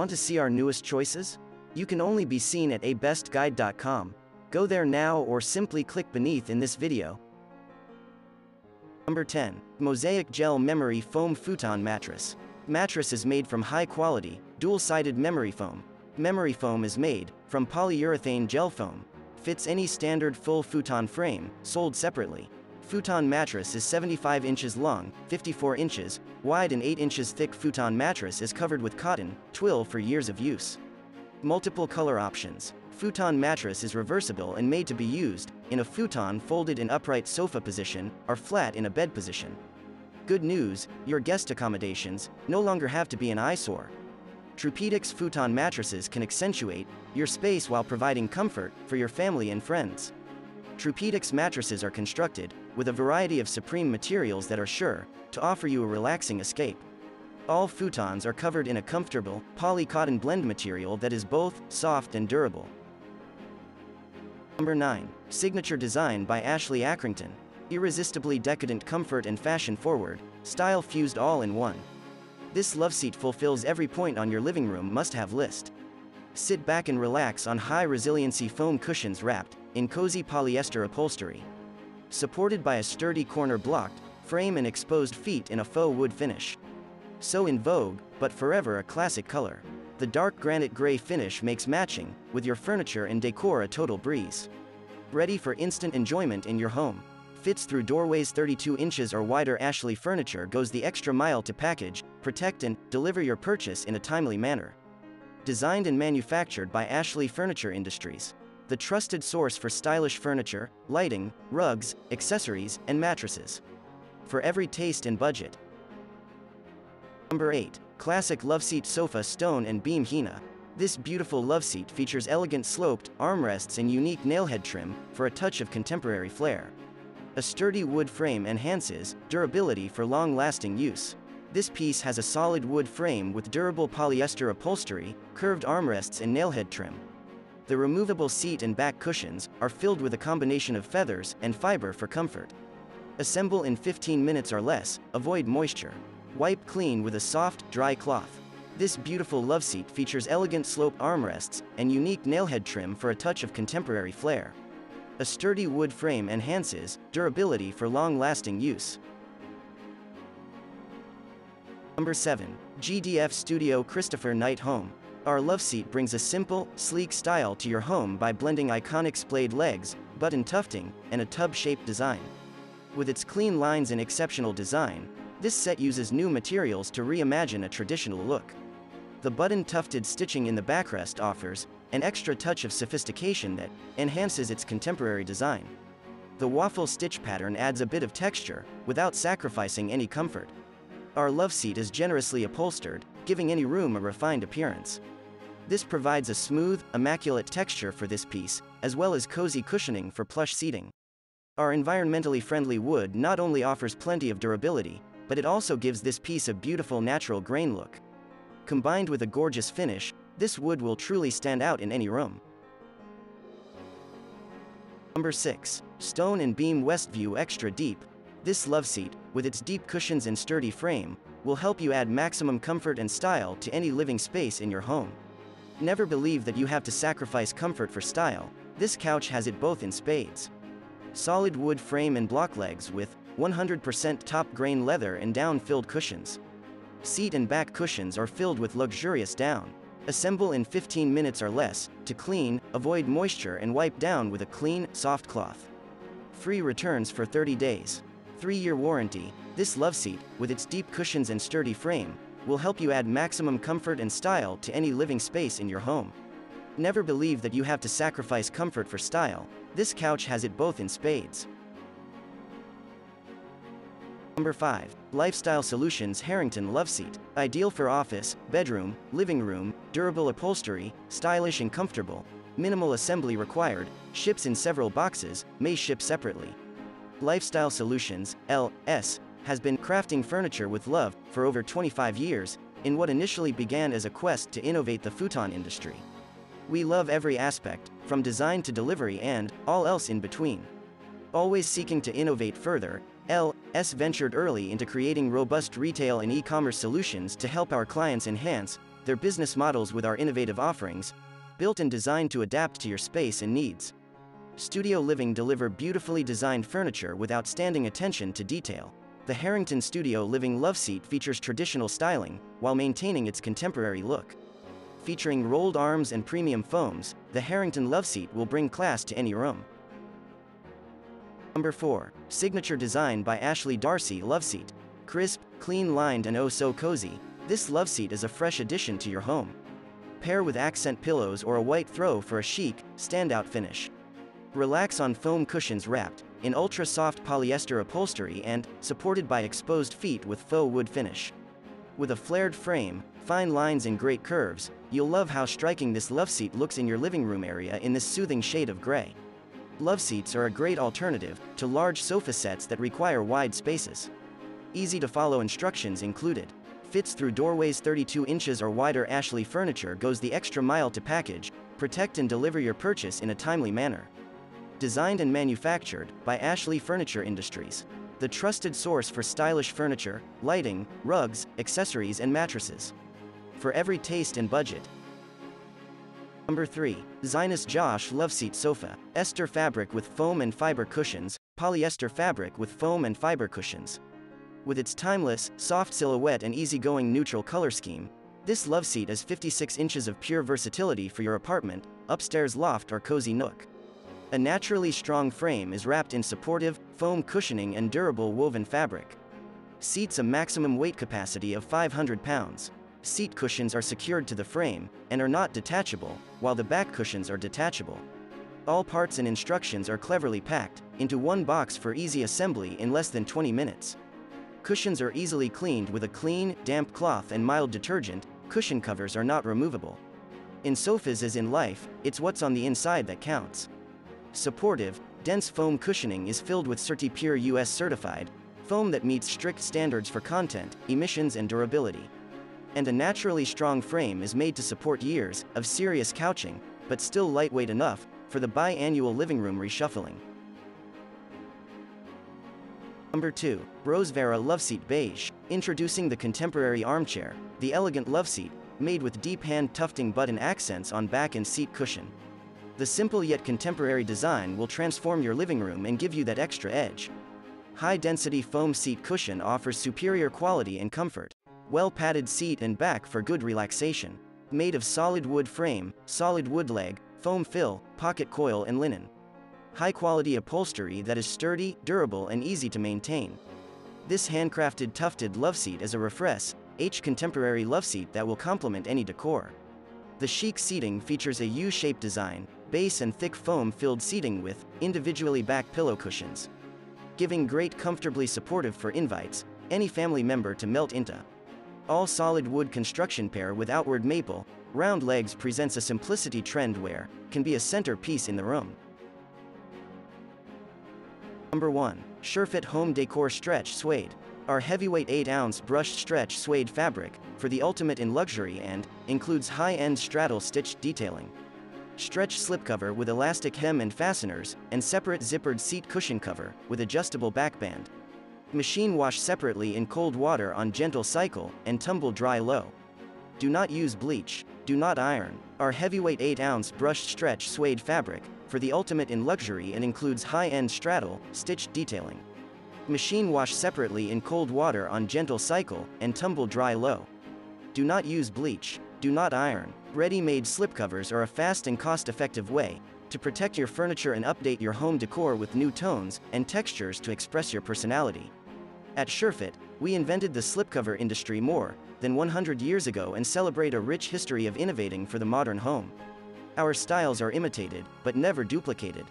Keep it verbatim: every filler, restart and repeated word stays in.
Want to see our newest choices? You can only be seen at a best guide dot com. Go there now or simply click beneath in this video. Number ten. Mosaic Gel Memory Foam Futon Mattress. Mattress is made from high-quality, dual-sided memory foam. Memory foam is made from polyurethane gel foam. Fits any standard full futon frame, sold separately. Futon mattress is seventy-five inches long, fifty-four inches wide and eight inches thick. Futon mattress is covered with cotton twill for years of use. Multiple color options. Futon mattress is reversible and made to be used in a futon folded in upright sofa position or flat in a bed position. Good news, your guest accommodations no longer have to be an eyesore. Tropedic's futon mattresses can accentuate your space while providing comfort for your family and friends. Tropedic's mattresses are constructed with a variety of supreme materials that are sure to offer you a relaxing escape. All futons are covered in a comfortable poly-cotton blend material that is both soft and durable. Number nine. Signature Design by Ashley Accrington. Irresistibly decadent, comfort and fashion-forward style fused all in one. This loveseat fulfills every point on your living room must-have list. Sit back and relax on high-resiliency foam cushions wrapped in cozy polyester upholstery. Supported by a sturdy corner-blocked frame and exposed feet in a faux wood finish. So in vogue, but forever a classic color. The dark granite gray finish makes matching with your furniture and decor a total breeze. Ready for instant enjoyment in your home. Fits through doorways thirty-two inches or wider. Ashley Furniture goes the extra mile to package, protect and deliver your purchase in a timely manner. Designed and manufactured by Ashley Furniture Industries, the trusted source for stylish furniture, lighting, rugs, accessories, and mattresses. For every taste and budget. Number eight. Classic Loveseat Sofa Stone and Beam Hina. This beautiful loveseat features elegant sloped armrests and unique nailhead trim for a touch of contemporary flair. A sturdy wood frame enhances durability for long-lasting use. This piece has a solid wood frame with durable polyester upholstery, curved armrests and nailhead trim. The removable seat and back cushions are filled with a combination of feathers and fiber for comfort. Assemble in fifteen minutes or less, avoid moisture. Wipe clean with a soft, dry cloth. This beautiful loveseat features elegant slope armrests and unique nailhead trim for a touch of contemporary flair. A sturdy wood frame enhances durability for long-lasting use. Number seven. G D F Studio Christopher Knight Home. Our loveseat brings a simple, sleek style to your home by blending iconic splayed legs, button tufting, and a tub-shaped design. With its clean lines and exceptional design, this set uses new materials to reimagine a traditional look. The button-tufted stitching in the backrest offers an extra touch of sophistication that enhances its contemporary design. The waffle stitch pattern adds a bit of texture without sacrificing any comfort. Our loveseat is generously upholstered, giving any room a refined appearance. This provides a smooth, immaculate texture for this piece, as well as cozy cushioning for plush seating. Our environmentally friendly wood not only offers plenty of durability, but it also gives this piece a beautiful natural grain look. Combined with a gorgeous finish, this wood will truly stand out in any room. Number six. Stone and Beam Westview Extra Deep. This loveseat, with its deep cushions and sturdy frame, will help you add maximum comfort and style to any living space in your home. Never believe that you have to sacrifice comfort for style. This couch has it both in spades. Solid wood frame and block legs with one hundred percent top grain leather and down-filled cushions. Seat and back cushions are filled with luxurious down. Assemble in fifteen minutes or less, to clean, avoid moisture and wipe down with a clean, soft cloth. Free returns for thirty days. three year warranty. This loveseat, with its deep cushions and sturdy frame, will help you add maximum comfort and style to any living space in your home. Never believe that you have to sacrifice comfort for style. This couch has it both in spades. Number five. Lifestyle Solutions Harrington Loveseat. Ideal for office, bedroom, living room, durable upholstery, stylish and comfortable. Minimal assembly required, ships in several boxes, may ship separately. Lifestyle Solutions, L S, has been crafting furniture with love for over twenty-five years, in what initially began as a quest to innovate the futon industry. We love every aspect, from design to delivery and all else in between. Always seeking to innovate further, L S ventured early into creating robust retail and e-commerce solutions to help our clients enhance their business models with our innovative offerings, built and designed to adapt to your space and needs. Studio Living deliver beautifully designed furniture with outstanding attention to detail. The Harrington Studio Living Loveseat features traditional styling, while maintaining its contemporary look. Featuring rolled arms and premium foams, the Harrington Loveseat will bring class to any room. Number four. Signature Design by Ashley Darcy Loveseat. Crisp, clean lined and oh so cozy, this loveseat is a fresh addition to your home. Pair with accent pillows or a white throw for a chic, standout finish. Relax on foam cushions wrapped in ultra-soft polyester upholstery and supported by exposed feet with faux wood finish. With a flared frame, fine lines and great curves, you'll love how striking this loveseat looks in your living room area in this soothing shade of gray. Loveseats are a great alternative to large sofa sets that require wide spaces. Easy-to-follow instructions included. Fits through doorways thirty-two inches or wider. Ashley Furniture goes the extra mile to package, protect and deliver your purchase in a timely manner. Designed and manufactured by Ashley Furniture Industries, the trusted source for stylish furniture, lighting, rugs, accessories and mattresses. For every taste and budget. Number three. Zinus Josh Loveseat Sofa. Ester fabric with foam and fiber cushions, polyester fabric with foam and fiber cushions. With its timeless, soft silhouette and easygoing neutral color scheme, this loveseat is fifty-six inches of pure versatility for your apartment, upstairs loft or cozy nook. A naturally strong frame is wrapped in supportive, foam cushioning and durable woven fabric. Seats a maximum weight capacity of five hundred pounds. Seat cushions are secured to the frame, and are not detachable, while the back cushions are detachable. All parts and instructions are cleverly packed into one box for easy assembly in less than twenty minutes. Cushions are easily cleaned with a clean, damp cloth and mild detergent. Cushion covers are not removable. In sofas as in life, it's what's on the inside that counts. Supportive, dense foam cushioning is filled with CertiPure U S certified foam that meets strict standards for content, emissions and durability. And a naturally strong frame is made to support years of serious couching, but still lightweight enough for the biannual living room reshuffling. Number two. Rosevera Loveseat Beige. Introducing the contemporary armchair, the elegant loveseat, made with deep hand tufting button accents on back and seat cushion. The simple yet contemporary design will transform your living room and give you that extra edge. High-density foam seat cushion offers superior quality and comfort. Well-padded seat and back for good relaxation. Made of solid wood frame, solid wood leg, foam fill, pocket coil and linen. High-quality upholstery that is sturdy, durable and easy to maintain. This handcrafted tufted loveseat is a refresh, H contemporary loveseat that will complement any decor. The chic seating features a U-shaped design, base and thick foam-filled seating with individually back pillow cushions. Giving great comfortably supportive for invites, any family member to melt into. All solid wood construction pair with outward maple, round legs presents a simplicity trend where can be a centerpiece in the room. Number one. SureFit Home Decor Stretch Suede. Our heavyweight eight ounce brushed stretch suede fabric for the ultimate in luxury and includes high-end straddle stitched detailing. Stretch slipcover with elastic hem and fasteners, and separate zippered seat cushion cover with adjustable backband. Machine wash separately in cold water on gentle cycle, and tumble dry low. Do not use bleach. Do not iron. Our heavyweight eight ounce brushed stretch suede fabric, for the ultimate in luxury and includes high-end straddle, stitched detailing. Machine wash separately in cold water on gentle cycle, and tumble dry low. Do not use bleach. Do not iron. Ready-made slipcovers are a fast and cost-effective way to protect your furniture and update your home decor with new tones and textures to express your personality. At SureFit, we invented the slipcover industry more than one hundred years ago and celebrate a rich history of innovating for the modern home. Our styles are imitated, but never duplicated.